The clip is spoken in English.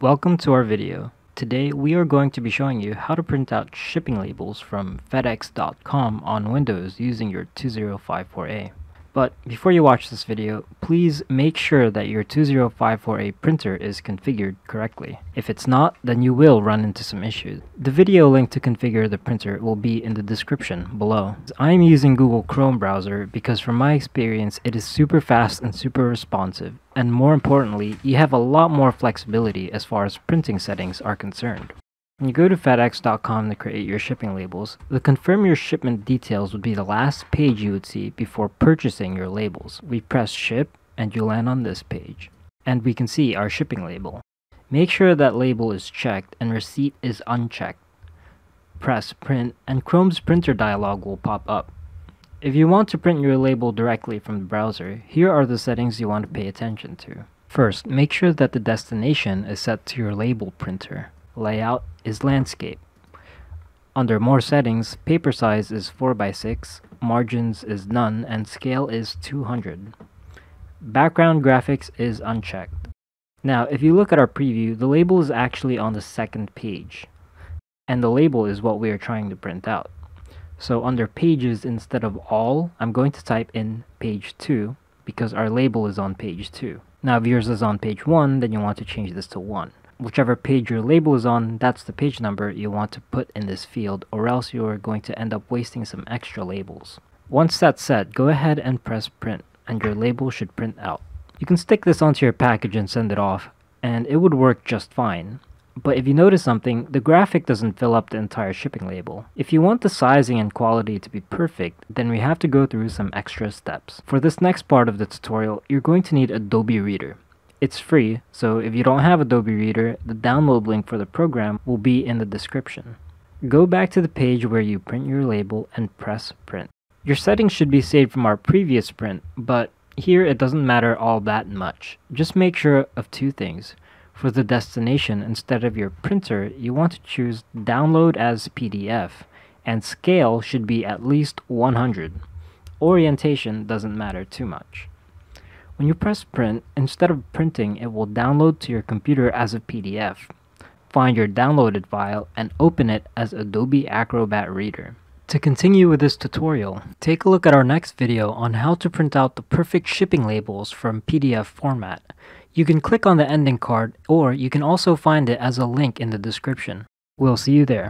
Welcome to our video. Today we are going to be showing you how to print out shipping labels from FedEx.com on Windows using your 2054A. But before you watch this video, please make sure that your 2054A printer is configured correctly. If it's not, then you will run into some issues. The video link to configure the printer will be in the description below. I'm using Google Chrome browser because from my experience, it is super fast and super responsive. And more importantly, you have a lot more flexibility as far as printing settings are concerned. When you go to FedEx.com to create your shipping labels, the confirm your shipment details would be the last page you would see before purchasing your labels. We press ship and you land on this page. And we can see our shipping label. Make sure that label is checked and receipt is unchecked. Press print and Chrome's printer dialog will pop up. If you want to print your label directly from the browser, here are the settings you want to pay attention to. First, make sure that the destination is set to your label printer. Layout is landscape. Under more settings, paper size is 4x6, margins is none, and scale is 200. Background graphics is unchecked. Now, if you look at our preview, the label is actually on the second page, and the label is what we are trying to print out. So under pages, instead of all, I'm going to type in page 2 because our label is on page 2. Now, if yours is on page 1, then you want to change this to 1. Whichever page your label is on, that's the page number you want to put in this field, or else you are going to end up wasting some extra labels. Once that's set, go ahead and press print, and your label should print out. You can stick this onto your package and send it off, and it would work just fine. But if you notice something, the graphic doesn't fill up the entire shipping label. If you want the sizing and quality to be perfect, then we have to go through some extra steps. For this next part of the tutorial, you're going to need Adobe Reader. It's free, so if you don't have Adobe Reader, the download link for the program will be in the description. Go back to the page where you print your label and press print. Your settings should be saved from our previous print, but here it doesn't matter all that much. Just make sure of two things. For the destination, instead of your printer, you want to choose download as PDF, and scale should be at least 100. Orientation doesn't matter too much. When you press print, instead of printing, it will download to your computer as a PDF. Find your downloaded file and open it as Adobe Acrobat Reader. To continue with this tutorial, take a look at our next video on how to print out the perfect shipping labels from PDF format. You can click on the ending card, or you can also find it as a link in the description. We'll see you there.